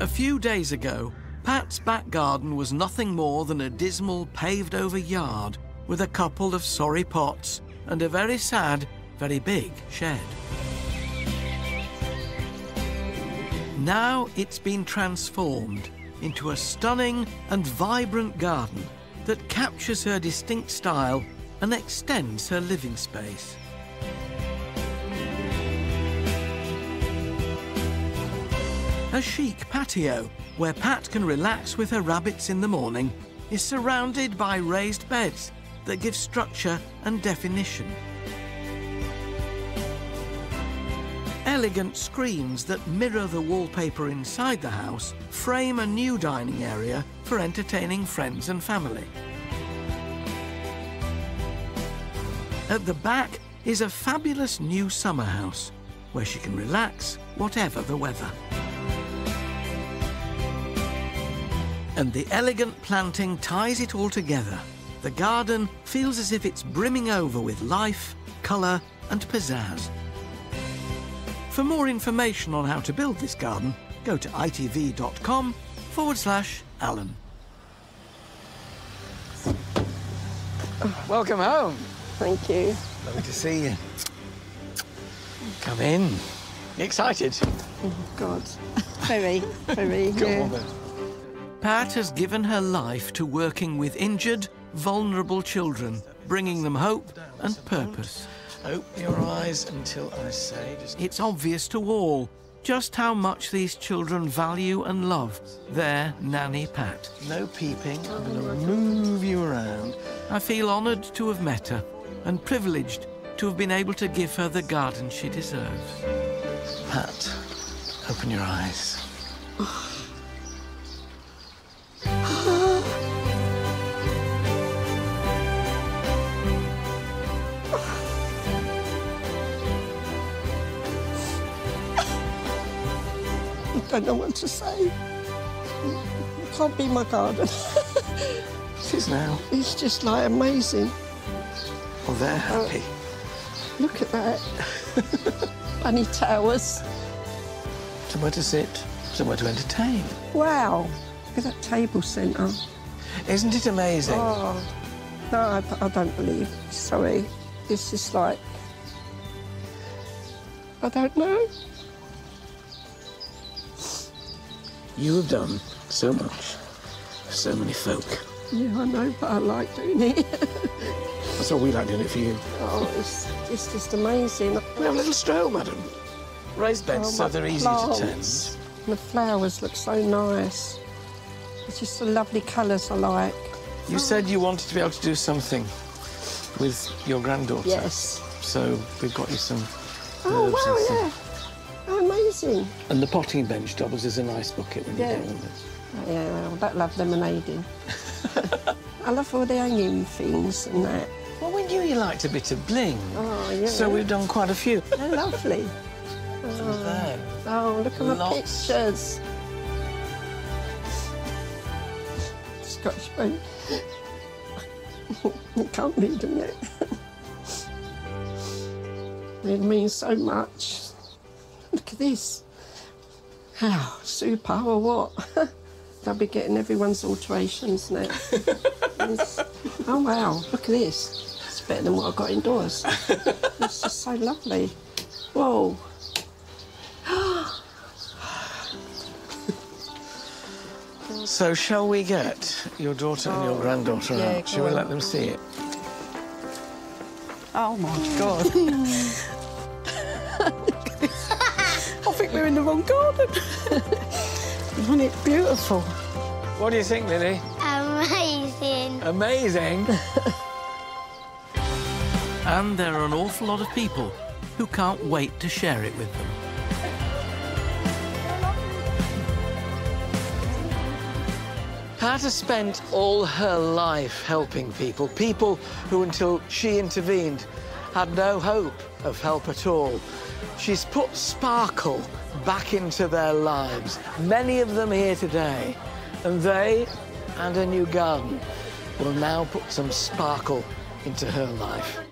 A few days ago, Pat's back garden was nothing more than a dismal paved-over yard with a couple of sorry pots and a very sad, very big shed. Now it's been transformed into a stunning and vibrant garden that captures her distinct style and extends her living space. A chic patio, where Pat can relax with her rabbits in the morning, is surrounded by raised beds that give structure and definition. Elegant screens that mirror the wallpaper inside the house frame a new dining area for entertaining friends and family. At the back is a fabulous new summer house, where she can relax whatever the weather. And the elegant planting ties it all together. The garden feels as if it's brimming over with life, colour and pizzazz. For more information on how to build this garden, go to itv.com/Alan. Welcome home. Thank you. Lovely to see you. Come in. You excited? Oh, God. Very, very. Come on then. Pat has given her life to working with injured, vulnerable children, bringing them hope and purpose. Open your eyes until I say... It's obvious to all just how much these children value and love their Nanny Pat. No peeping. I'm going to move you around. I feel honoured to have met her and privileged to have been able to give her the garden she deserves. Pat, open your eyes. I don't know what to say. It can't be my garden. It is now. It's just, like, amazing. Well, they're happy. Look at that. Bunny towers. Somewhere to sit, somewhere to entertain. Wow. Look at that table centre. Isn't it amazing? Oh. No, I don't believe. Sorry. It's just like... I don't know. You have done so much for so many folk. Yeah, I know, but I like doing it. That's all we like doing it for you. Oh, it's just amazing. We have a little stroll, madam. Raised beds, so they're easy to tend. And the flowers look so nice. It's just the lovely colours I like. You said you wanted to be able to do something with your granddaughter. Yes. So we've got you some herbs and stuff. Amazing. And the potting bench doubles as a nice bucket when you do this. Oh, yeah, well, that love lemonade in. I love all the hanging things and that. Well, we knew you liked a bit of bling. Oh, yeah. So we've done quite a few. They're lovely. Oh, look at my pictures. Scotch food. You can't read them yet. It means so much. Look at this. How super or what? They'll be getting everyone's alterations now. Oh, wow. Look at this. It's better than what I got indoors. It's just so lovely. Whoa. So shall we get your daughter and your granddaughter out? Shall we let them see it? Oh, my God. We're in the wrong garden. Isn't it beautiful? What do you think, Lily? Amazing. Amazing? And there are an awful lot of people who can't wait to share it with them. Pat has spent all her life helping people, people who, until she intervened, had no hope of help at all. She's put sparkle back into their lives, many of them here today, and they and her new garden will now put some sparkle into her life.